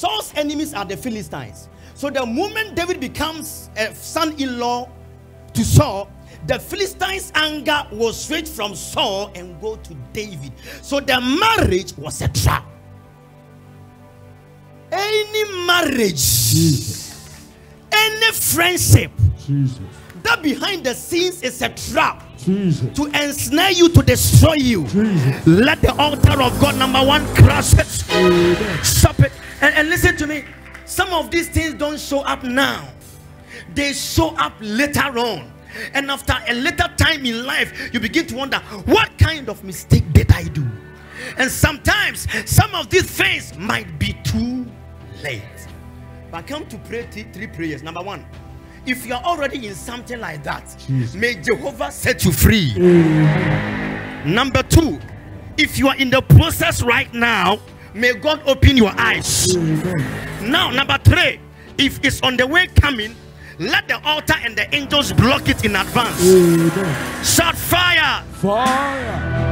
Saul's enemies are the Philistines. So the moment David becomes a son-in-law to Saul, the Philistines' anger will switch from Saul and go to David. So the marriage was a trap. Any marriage, Jesus. Any friendship, Jesus. That behind the scenes is a trap. Jesus. To ensnare you, to destroy you. Jesus. Let the altar of God, number one, crush it. Amen. Stop it. And listen to me. Some of these things don't show up now. They show up later on. And after a later time in life, you begin to wonder, what kind of mistake did I do? And sometimes, some of these things might be too late. But come to pray three prayers. Number one, if you are already in something like that, Jesus. May Jehovah set you free. Amen. Number two, if you are in the process right now, may God open your eyes. Amen. Now, number three, if it's on the way coming, let the altar and the angels block it in advance. Amen. Shot fire! Fire!